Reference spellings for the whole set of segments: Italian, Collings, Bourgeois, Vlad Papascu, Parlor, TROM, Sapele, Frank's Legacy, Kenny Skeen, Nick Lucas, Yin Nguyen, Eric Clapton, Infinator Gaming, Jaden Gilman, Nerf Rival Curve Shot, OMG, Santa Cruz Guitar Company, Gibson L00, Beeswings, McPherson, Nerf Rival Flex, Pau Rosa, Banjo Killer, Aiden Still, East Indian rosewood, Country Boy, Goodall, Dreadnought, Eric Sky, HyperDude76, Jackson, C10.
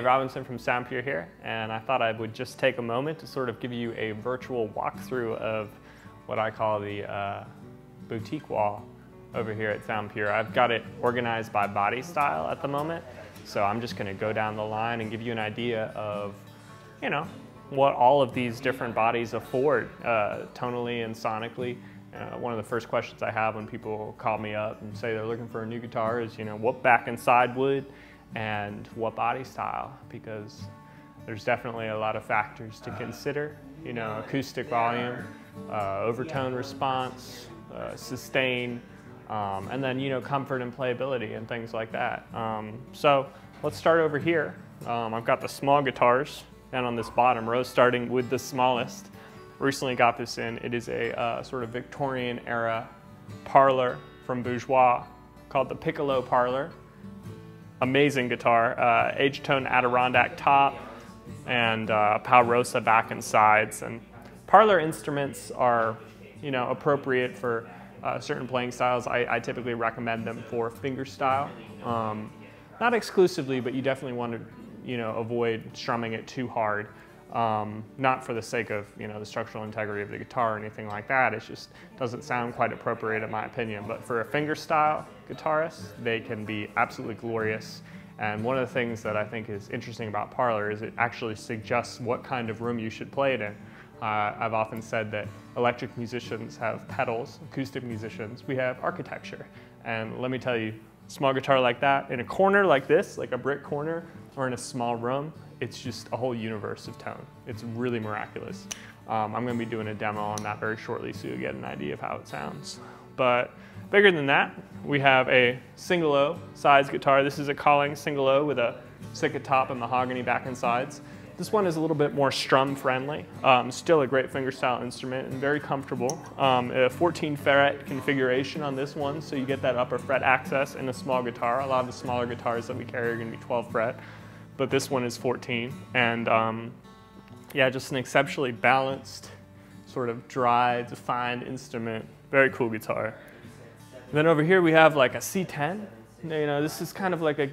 Dave Robinson from SoundPure here, and I thought I would just take a moment to sort of give you a virtual walkthrough of what I call the boutique wall over here at SoundPure. I've got it organized by body style at the moment, so I'm just going to go down the line and give you an idea of, you know, what all of these different bodies afford tonally and sonically. One of the first questions I have when people call me up and say they're looking for a new guitar is, you know, what back and side wood and what body style, because there's definitely a lot of factors to consider, you know, acoustic volume, overtone response, sustain, and then, you know, comfort and playability and things like that. So let's start over here. I've got the small guitars down on this bottom row, starting with the smallest. Recently got this in. It is a sort of Victorian era Parlor from Bourgeois called the Piccolo Parlor. Amazing guitar, H-tone Adirondack top, and Pau Rosa back and sides. And Parlor instruments are, you know, appropriate for certain playing styles. I typically recommend them for finger style, not exclusively, but you definitely want to, you know, avoid strumming it too hard. Not for the sake of, you know, the structural integrity of the guitar or anything like that. It just doesn't sound quite appropriate in my opinion. But for a finger style guitarist, they can be absolutely glorious. And one of the things that I think is interesting about Parlor is it actually suggests what kind of room you should play it in. I've often said that electric musicians have pedals, acoustic musicians, we have architecture. And let me tell you, small guitar like that, in a corner like this, like a brick corner, or in a small room, it's just a whole universe of tone. It's really miraculous. I'm going to be doing a demo on that very shortly, so you'll get an idea of how it sounds. But bigger than that, we have a single O size guitar. This is a Collings single O with a Sica top and mahogany back and sides. This one is a little bit more strum friendly. Still a great fingerstyle instrument and very comfortable. A 14 fret configuration on this one, so you get that upper fret access in a small guitar. A lot of the smaller guitars that we carry are going to be 12 fret. But this one is 14, and yeah, just an exceptionally balanced, sort of dry, defined instrument. Very cool guitar. And then over here we have like a C10. You know, this is kind of like a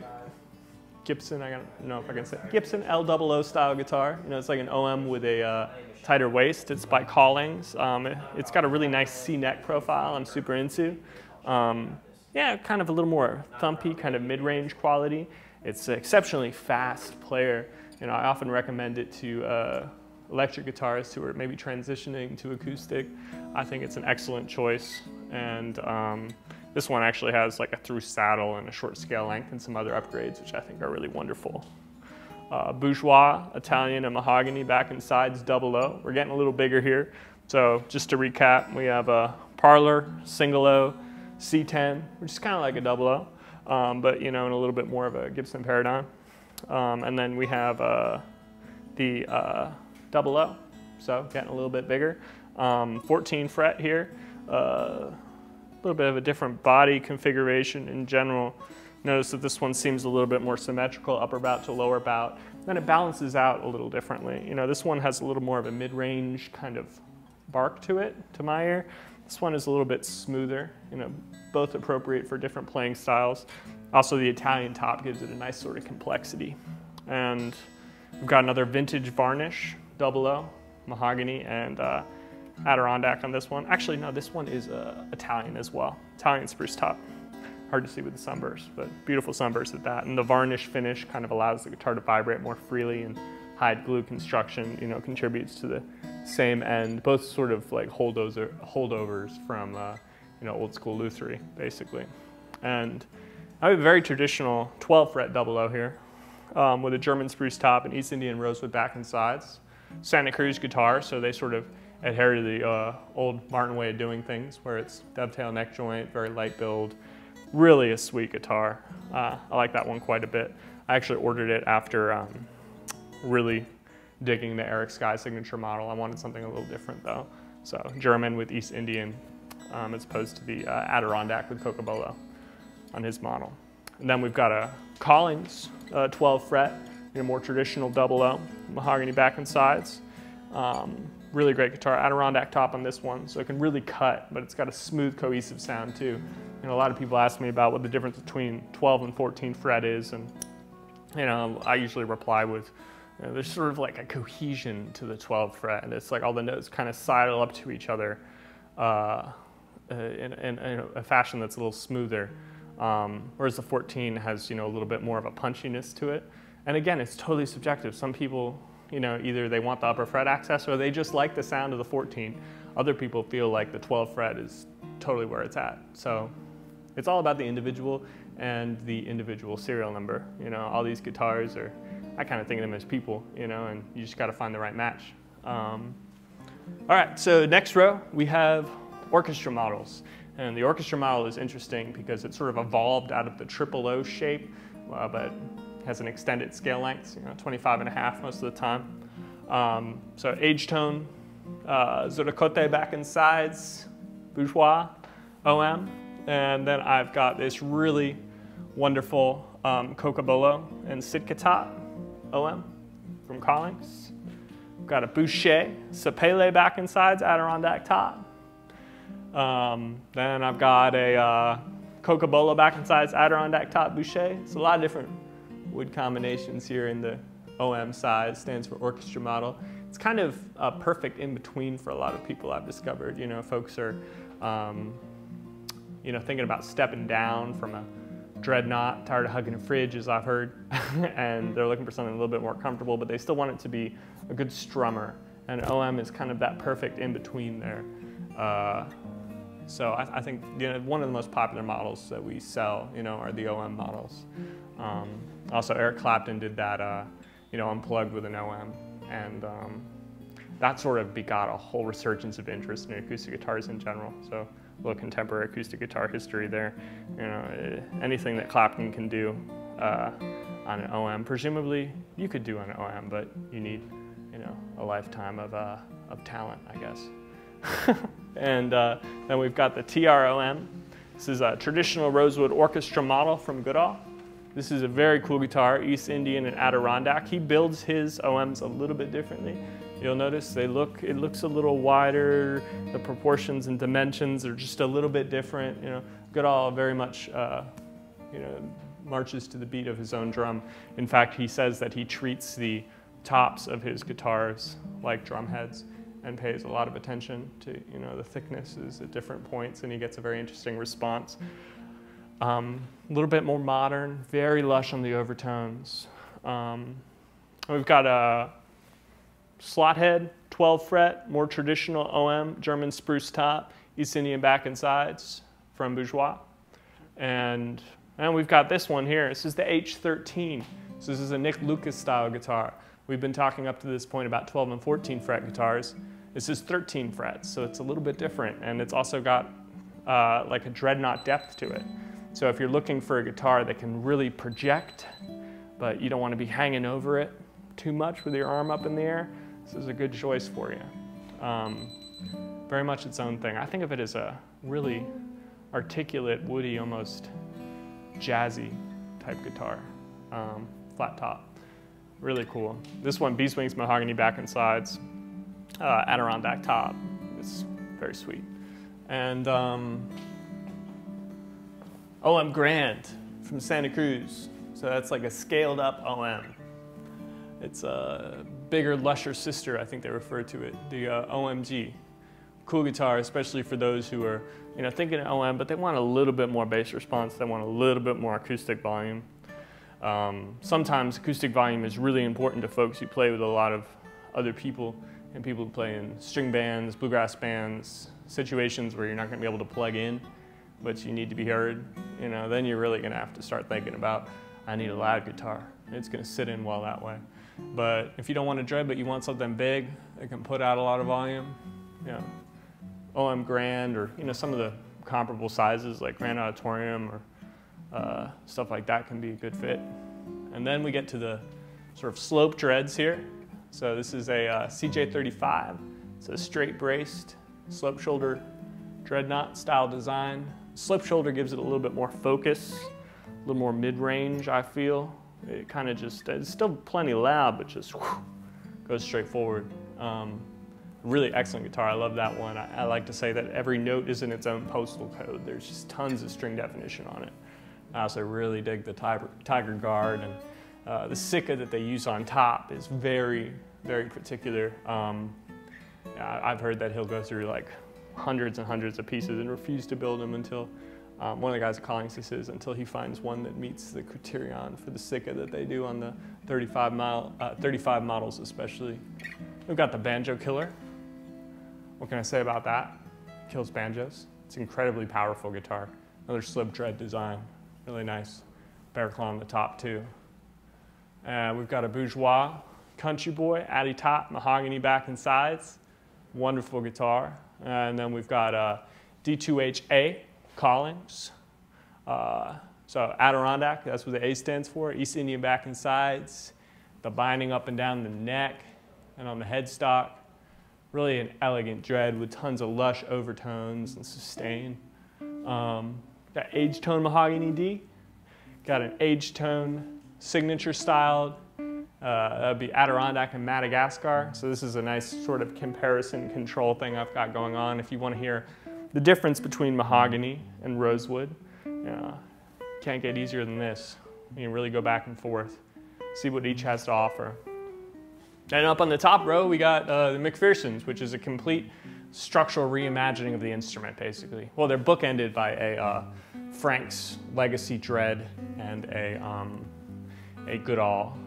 Gibson, I don't know if I can say it, Gibson L00 style guitar. You know, it's like an OM with a tighter waist. It's by Collings. It's got a really nice C-neck profile I'm super into. Yeah, kind of a little more thumpy, kind of mid-range quality. It's an exceptionally fast player. You know, I often recommend it to electric guitarists who are maybe transitioning to acoustic. I think it's an excellent choice. And this one actually has like a through saddle and a short scale length and some other upgrades, which I think are really wonderful. Bourgeois, Italian, and mahogany back and sides, double O. We're getting a little bigger here. So just to recap, we have a Parlor, single O, C10, which is kind of like a double O. But, you know, in a little bit more of a Gibson paradigm. And then we have the double O, so getting a little bit bigger. 14 fret here, a little bit of a different body configuration in general. Notice that this one seems a little bit more symmetrical, upper bout to lower bout. Then it balances out a little differently. You know, this one has a little more of a mid-range kind of bark to it, to my ear. This one is a little bit smoother, you know, both appropriate for different playing styles. Also, the Italian top gives it a nice sort of complexity. And we've got another vintage varnish, double O, mahogany, and Adirondack on this one. Actually, no, this one is Italian as well, Italian spruce top. Hard to see with the sunburst, but beautiful sunburst at that. And the varnish finish kind of allows the guitar to vibrate more freely, and hide glue construction, you know, contributes to the same end, both sort of like holdovers from, you know, old school lutherie, basically. And I have a very traditional 12 fret double O here, with a German spruce top and East Indian rosewood back and sides. Santa Cruz guitar, so they sort of adhere to the old Martin way of doing things, where it's dovetail neck joint, very light build, really a sweet guitar. I like that one quite a bit. I actually ordered it after really digging the Eric Sky signature model. I wanted something a little different though. So German with East Indian as opposed to the Adirondack with cocobolo on his model. And then we've got a Collings 12 fret, you know, more traditional double O, mahogany back and sides. Really great guitar, Adirondack top on this one, so it can really cut, but it's got a smooth cohesive sound too. You know, a lot of people ask me about what the difference between 12 and 14 fret is, and you know, I usually reply with, you know, there's sort of like a cohesion to the 12th fret, and it's like all the notes kind of sidle up to each other in a fashion that's a little smoother. Whereas the 14 has, you know, a little bit more of a punchiness to it. And again, it's totally subjective. Some people, you know, either they want the upper fret access or they just like the sound of the 14. Other people feel like the 12th fret is totally where it's at. So it's all about the individual and the individual serial number. You know, all these guitars are, I kind of think of them as people, you know, and you just got to find the right match. All right, so next row we have orchestra models. And the orchestra model is interesting because it sort of evolved out of the triple O shape, but has an extended scale length, you know, 25.5 most of the time. So age tone, Zoracote back and sides, Bourgeois, OM, and then I've got this really wonderful cocobolo and Sitka top, OM from Collings. We've got a Boucher, Sapele back and sides, Adirondack top. Then I've got a cocobolo back and sides, Adirondack top, Boucher. It's a lot of different wood combinations here in the OM size, stands for orchestra model. It's kind of a perfect in-between for a lot of people I've discovered. You know, folks are, you know, thinking about stepping down from a dreadnought, tired of hugging a fridge, as I've heard, and they're looking for something a little bit more comfortable, but they still want it to be a good strummer. And OM is kind of that perfect in-between there. So I think, you know, one of the most popular models that we sell, you know, are the OM models. Also, Eric Clapton did that, you know, unplugged with an OM, and that sort of begot a whole resurgence of interest in acoustic guitars in general. So a little contemporary acoustic guitar history there. You know, anything that Clapton can do on an OM, presumably you could do on an OM, but you need, you know, a lifetime of talent, I guess. And then we've got the TROM. This is a traditional rosewood orchestra model from Goodall. This is a very cool guitar, East Indian and Adirondack. He builds his OMs a little bit differently. You'll notice they look, it looks a little wider. The proportions and dimensions are just a little bit different. You know, Goodall very much, you know, marches to the beat of his own drum. In fact, he says that he treats the tops of his guitars like drum heads and pays a lot of attention to, you know, the thicknesses at different points, and he gets a very interesting response. A little bit more modern, very lush on the overtones. We've got a slot head, 12 fret, more traditional OM, German spruce top, East Indian back and sides from Bourgeois. And we've got this one here. This is the H13. So this is a Nick Lucas style guitar. We've been talking up to this point about 12 and 14 fret guitars. This is 13 frets, so it's a little bit different, and it's also got like a dreadnought depth to it. So if you're looking for a guitar that can really project, but you don't want to be hanging over it too much with your arm up in the air, this is a good choice for you. Very much its own thing. I think of it as a really articulate, woody, almost jazzy type guitar, flat top. Really cool. This one, Beeswings, mahogany back and sides, Adirondack top. It's very sweet. And OM Grand from Santa Cruz. So that's like a scaled up OM. It's a bigger, lusher sister, I think they refer to it, the OMG. Cool guitar, especially for those who are, you know, thinking of OM, but they want a little bit more bass response. They want a little bit more acoustic volume. Sometimes acoustic volume is really important to folks who play with a lot of other people, and people who play in string bands, bluegrass bands, situations where you're not going to be able to plug in, but you need to be heard. You know, then you're really going to have to start thinking about, I need a loud guitar. It's going to sit in well that way. But if you don't want to dread, but you want something big that can put out a lot of volume, you know, OM Grand, or, you know, some of the comparable sizes like Grand Auditorium or stuff like that can be a good fit. And then we get to the sort of slope dreads here. So this is a CJ35. It's a straight braced slope shoulder dreadnought style design. Slope shoulder gives it a little bit more focus, a little more mid-range, I feel. It kind of just, it's still plenty loud, but just whew, goes straight forward. Really excellent guitar. I love that one. I like to say that every note is in its own postal code. There's just tons of string definition on it. I also really dig the Tiger Guard and The Sica that they use on top is very, very particular. I've heard that he'll go through like hundreds and hundreds of pieces and refuse to build them until one of the guys at Collings, this is, until he finds one that meets the criterion for the Sica that they do on the 35 models especially. We've got the Banjo Killer. What can I say about that? It kills banjos. It's an incredibly powerful guitar. Another slib tread design, really nice. Bear claw on the top too. We've got a Bourgeois, Country Boy, Addy top, mahogany back and sides. Wonderful guitar. And then we've got a D2HA, Collings. So Adirondack, that's what the A stands for. East Indian back and sides. The binding up and down the neck and on the headstock. Really an elegant dread with tons of lush overtones and sustain. Got age tone mahogany D. Got an age tone signature styled. That would be Adirondack and Madagascar. So this is a nice sort of comparison control thing I've got going on. If you want to hear the difference between mahogany and rosewood, can't get easier than this. You can really go back and forth, see what each has to offer. And up on the top row, we got the McPherson's, which is a complete structural reimagining of the instrument, basically. Well, they're bookended by a Frank's Legacy Dread and a Goodall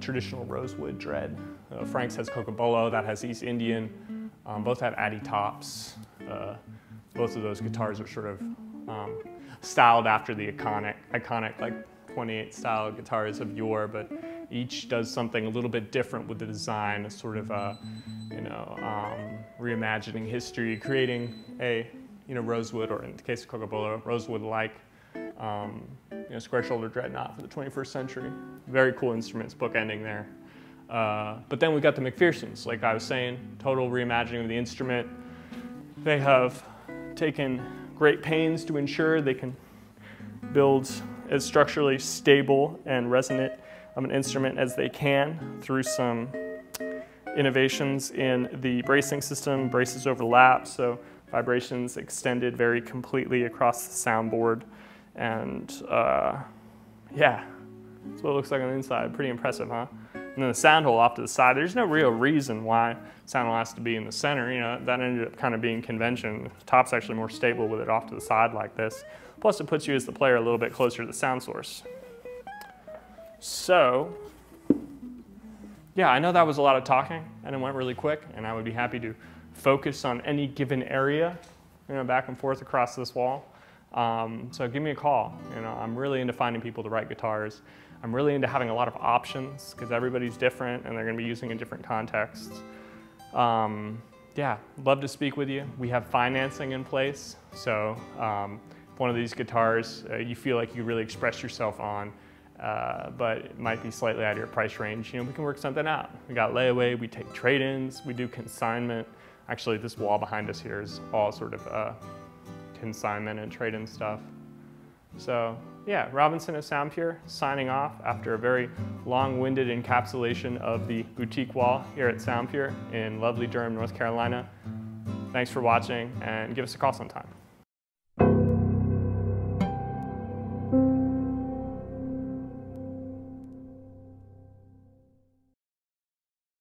traditional rosewood dread. Frank's has cocobolo, that has East Indian. Both have Addy tops. Both of those guitars are sort of styled after the iconic like 28 style guitars of yore, but each does something a little bit different with the design, a sort of reimagining history, creating a rosewood, or in the case of cocobolo, rosewood-like square shoulder dreadnought for the 21st century. Very cool instruments bookending there. But then we got the McPherson's, like I was saying, total reimagining of the instrument. They have taken great pains to ensure they can build as structurally stable and resonant of an instrument as they can through some innovations in the bracing system. Braces overlap, so vibrations extended very completely across the soundboard. And yeah, that's what it looks like on the inside. Pretty impressive, huh? And then the sound hole off to the side. There's no real reason why sound hole has to be in the center. You know, that ended up kind of being convention. The top's actually more stable with it off to the side like this. Plus it puts you as the player a little bit closer to the sound source. So, yeah, I know that was a lot of talking and it went really quick, and I would be happy to focus on any given area, back and forth across this wall. So give me a call. I'm really into finding people to write guitars. I'm really into having a lot of options because everybody's different and they're going to be using in different contexts. Yeah, love to speak with you. We have financing in place. So if one of these guitars you feel like you really express yourself on, but it might be slightly out of your price range, we can work something out. We got layaway, we take trade-ins, we do consignment. Actually, this wall behind us here is all sort of consignment and trade-in stuff. So yeah, Robinson of SoundPure signing off after a very long-winded encapsulation of the boutique wall here at SoundPure in lovely Durham, North Carolina. Thanks for watching, and give us a call sometime.